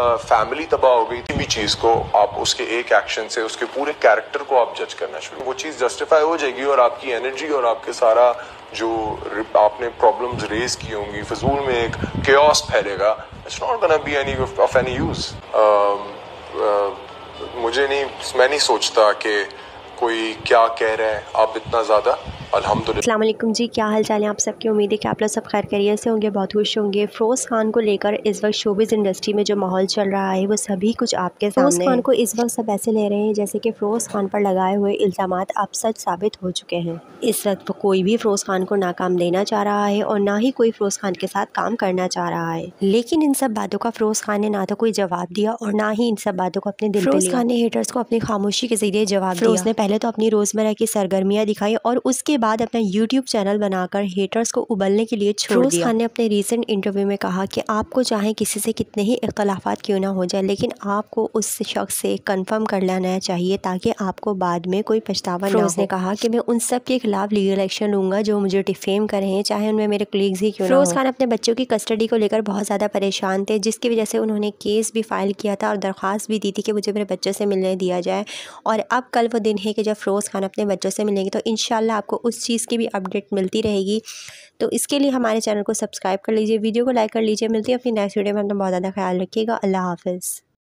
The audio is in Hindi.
फैमिली तबाह हो गई, किसी भी चीज को आप उसके एक एक्शन से उसके पूरे कैरेक्टर को आप जज करना शुरू, वो चीज जस्टिफाई हो जाएगी और आपकी एनर्जी और आपके सारा जो आपने प्रॉब्लम्स रेज की होंगी फिजूल में एक केओस फैलेगा, it's not gonna be any of any use. मुझे नहीं, मैं नहीं सोचता कि कोई क्या कह रहे हैं आप इतना ज़्यादा। अस्सलाम वालेकुम जी, क्या हाल चाल है आप सबकी। उम्मीद है कि आप लोग सब खैर खैरियत से होंगे, बहुत खुश होंगे। फ़िरोज़ खान को लेकर इस वक्त शोबिज़ इंडस्ट्री में जो माहौल चल रहा है वो सभी कुछ आपके सामने। फ़िरोज़ खान को इस वक्त सब ऐसे ले रहे हैं जैसे कि फ़िरोज़ खान पर लगाए हुए इल्ज़ामात अब सच साबित हो चुके हैं। इस वक्त कोई भी फ़िरोज़ खान को नाकाम देना चाह रहा है और ना ही कोई फ़िरोज़ खान के साथ काम करना चाह रहा है, लेकिन इन सब बातों का फ़िरोज़ खान ने ना तो कोई जवाब दिया और ना ही इन सब बातों को अपने दिल। फ़िरोज़ खान ने हेटर्स को अपनी खामोशी के जरिए जवाब दिया। उसने पहले तो अपनी रोज़मर्रा की सरगर्मियाँ दिखाई और उसके बाद अपना YouTube चैनल बनाकर हेटर्स को उबलने के लिए छोड़ दिया। फ़िरोज़ खान ने अपने रीसेंट इंटरव्यू में कहा कि आपको चाहे किसी से कितने ही इख्तलाफात क्यों ना हो जाए, लेकिन आपको उस शख्स से कंफर्म कर लेना चाहिए ताकि आपको बाद में कोई पछतावा ना हो। उसने कहा कि मैं उन सब के खिलाफ लीगल एक्शन लूंगा जो मुझे डिफेम कर रहे हैं, चाहे उनमें मेरे कलीग्स ही क्यों। फ़िरोज़ खान अपने बच्चों की कस्टडी को लेकर बहुत ज़्यादा परेशान थे, जिसकी वजह से उन्होंने केस भी फाइल किया था और दरख्वास्त भी दी थी कि मुझे मेरे बच्चों से मिलने दिया जाए। और अब कल वो दिन है कि जब फ़िरोज़ खान अपने बच्चों से मिलेंगे, तो इंशाल्लाह आपको उस चीज़ की भी अपडेट मिलती रहेगी। तो इसके लिए हमारे चैनल को सब्सक्राइब कर लीजिए, वीडियो को लाइक कर लीजिए। मिलती है अपनी नेक्स्ट वीडियो में, अपना बहुत ज़्यादा ख्याल रखिएगा। अल्लाह हाफ़िज़।